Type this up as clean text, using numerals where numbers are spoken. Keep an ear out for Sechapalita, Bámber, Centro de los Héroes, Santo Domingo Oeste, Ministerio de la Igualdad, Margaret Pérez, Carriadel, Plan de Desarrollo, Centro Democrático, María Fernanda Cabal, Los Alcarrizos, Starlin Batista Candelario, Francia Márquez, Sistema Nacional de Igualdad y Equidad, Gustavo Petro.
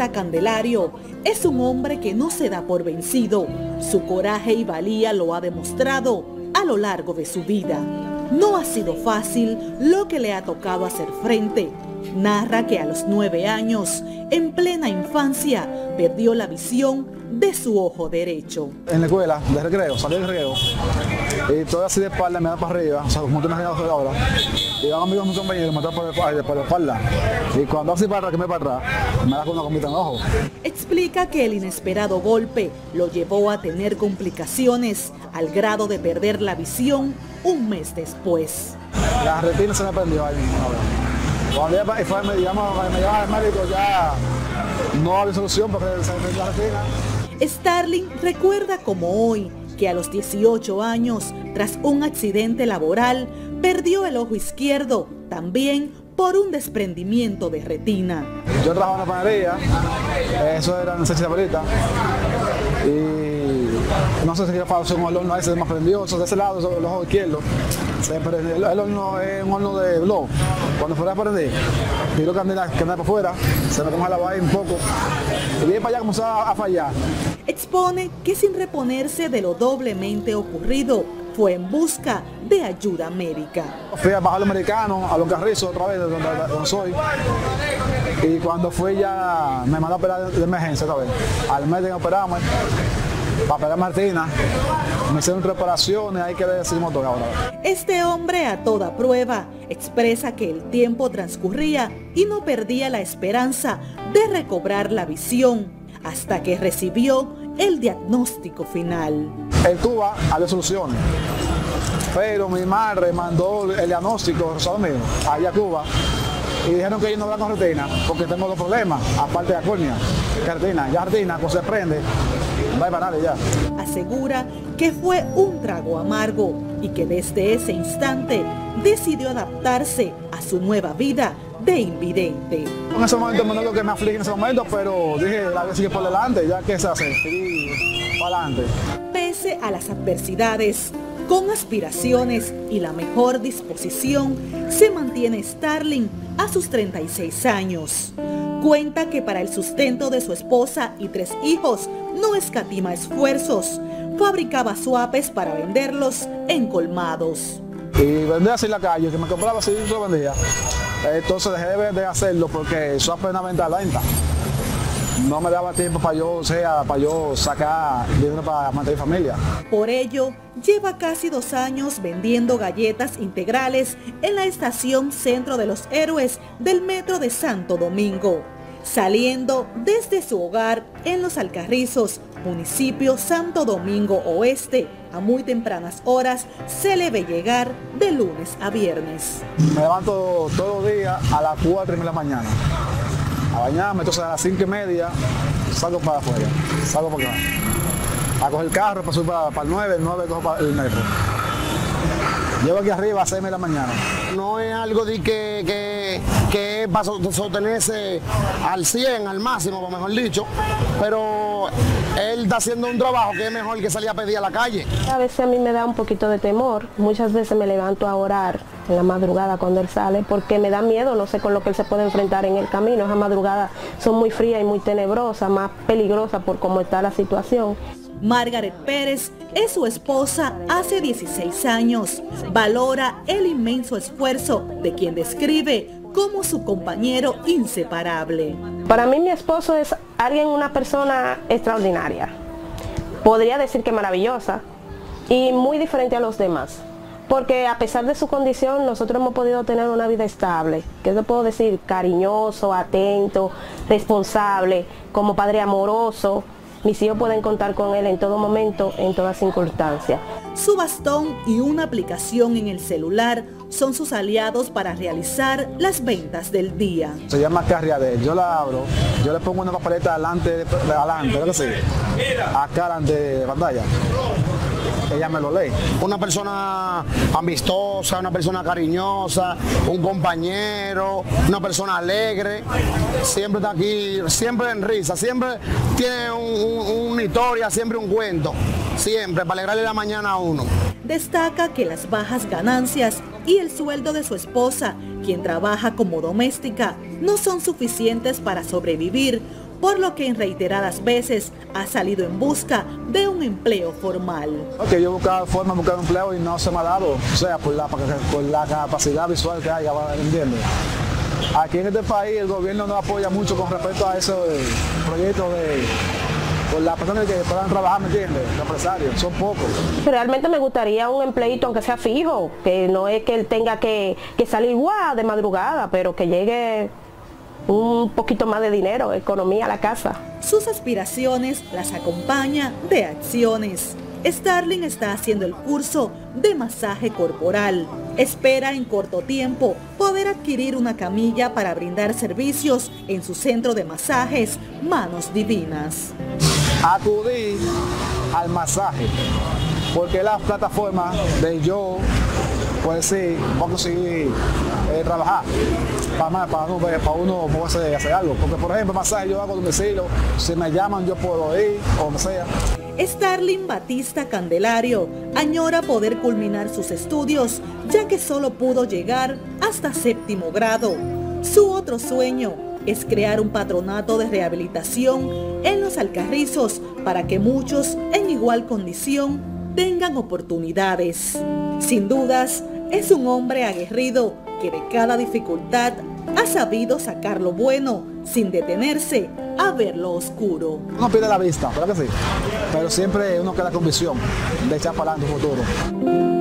Batista Candelario es un hombre que no se da por vencido. Su coraje y valía lo ha demostrado a lo largo de su vida. No ha sido fácil lo que le ha tocado hacer frente. Narra que a los 9 años, en plena infancia, perdió la visión de su ojo derecho. En la escuela, de recreo, salí del recreo, y todo así de espalda, me da para arriba, o sea, como tú me has enseñado ahora, y van amigos, mis compañeros, me da por la espalda, y cuando así para atrás, que me para atrás, me da con una comita en el ojo. Explica que el inesperado golpe lo llevó a tener complicaciones, al grado de perder la visión un mes después. La retina se me perdió ahí mismo, ahora. Cuando ya me llama el médico, ya no había solución porque se me la retina. Starlin recuerda como hoy que a los 18 años, tras un accidente laboral, perdió el ojo izquierdo, también por un desprendimiento de retina. Yo trabajaba en la panadería, eso era en Sechapalita, y no sé si pasó un horno ahí, se me prendió, de ese lado, el ojo izquierdo. El horno es un horno de globo. Cuando fuera para ti, tiro candela para afuera, se me toma la vaina un poco, y viene para allá como a fallar. Expone que sin reponerse de lo doblemente ocurrido, fue en busca de ayuda médica. Fui a bajar al americano, a Los Alcarrizos, otra vez, donde soy, y cuando fui ya me mandó a operar de emergencia otra vez. Al mes de operarme, para pegar Martina, me hicieron reparaciones, hay que decimos todo ahora. Este hombre a toda prueba expresa que el tiempo transcurría y no perdía la esperanza de recobrar la visión hasta que recibió el diagnóstico final. En Cuba había soluciones, pero mi madre mandó el diagnóstico a Santo Domingo, allá a Cuba, y dijeron que yo no voy con retina porque tengo dos problemas, aparte de la córnea, que retina, ya retina, cuando se prende, va a parar ya. Asegura que fue un trago amargo y que desde ese instante decidió adaptarse a su nueva vida de invidente. En ese momento no es lo que me aflige en ese momento, pero dije, la vida sigue por delante, ya que se hace, y para adelante. Pese a las adversidades, con aspiraciones y la mejor disposición, se mantiene Starlin a sus 36 años. Cuenta que para el sustento de su esposa y 3 hijos no escatima esfuerzos. Fabricaba suapes para venderlos en colmados. Y vendía así en la calle, que me compraba así y lo vendía. Entonces dejé de hacerlo porque suape es una venta lenta. No me daba tiempo para yo, sacar dinero para mantener familia. Por ello, lleva casi 2 años vendiendo galletas integrales en la estación Centro de los Héroes del metro de Santo Domingo, saliendo desde su hogar en Los Alcarrizos, municipio Santo Domingo Oeste. A muy tempranas horas se le ve llegar de lunes a viernes. Me levanto todos los días a las 4:30 de la mañana. A bañarme, entonces a las 5:30 salgo para afuera, salgo para acá. A coger el carro, paso para el 9, el 9 cojo para el metro. Llevo aquí arriba a 6:00 de la mañana. No es algo de que va a sostenerse al 100, al máximo, mejor dicho, pero él está haciendo un trabajo que es mejor que salir a pedir a la calle. A veces a mí me da un poquito de temor, muchas veces me levanto a orar en la madrugada cuando él sale, porque me da miedo, no sé con lo que él se puede enfrentar en el camino. Esas madrugadas son muy frías y muy tenebrosas, más peligrosas por cómo está la situación. Margaret Pérez es su esposa hace 16 años. Valora el inmenso esfuerzo de quien describe como su compañero inseparable. Para mí mi esposo es alguien, una persona extraordinaria. Podría decir que maravillosa y muy diferente a los demás. Porque a pesar de su condición, nosotros hemos podido tener una vida estable. ¿Qué te puedo decir? Cariñoso, atento, responsable, como padre amoroso. Mis hijos pueden contar con él en todo momento, en todas circunstancias. Su bastón y una aplicación en el celular son sus aliados para realizar las ventas del día. Se llama Carriadel, yo la abro, yo le pongo una papeleta adelante, creo que sí, acá delante de pantalla. Ella me lo lee. Una persona amistosa, una persona cariñosa, un compañero, una persona alegre, siempre está aquí, siempre en risa, siempre tiene una historia, siempre un cuento, siempre para alegrarle la mañana a uno. Destaca que las bajas ganancias y el sueldo de su esposa, quien trabaja como doméstica, no son suficientes para sobrevivir, por lo que en reiteradas veces ha salido en busca de un empleo formal. Okay, yo buscaba forma de buscar empleo y no se me ha dado, o sea, por la capacidad visual que hay, ¿entiendes? Aquí en este país el gobierno no apoya mucho con respecto a esos proyectos por las personas que puedan trabajar, ¿me entiendes? Los empresarios, son pocos. Realmente me gustaría un empleito, aunque sea fijo, que no es que él tenga que salir guau de madrugada, pero que llegue un poquito más de dinero, economía a la casa. Sus aspiraciones las acompaña de acciones. Starlin está haciendo el curso de masaje corporal. Espera en corto tiempo poder adquirir una camilla para brindar servicios en su centro de masajes Manos Divinas. Acudí al masaje porque las plataformas de yo, pues sí, vamos a seguir trabajar para uno poder hacer algo. Porque por ejemplo, masaje yo hago domicilio, si me llaman yo puedo ir o sea. Starlin Batista Candelario añora poder culminar sus estudios, ya que solo pudo llegar hasta 7º grado. Su otro sueño es crear un patronato de rehabilitación en Los Alcarrizos para que muchos en igual condición tengan oportunidades. Sin dudas, es un hombre aguerrido que de cada dificultad ha sabido sacar lo bueno sin detenerse a ver lo oscuro. Uno pierde la vista, ¿verdad que sí? Pero siempre uno queda con visión de echar para adelante un futuro.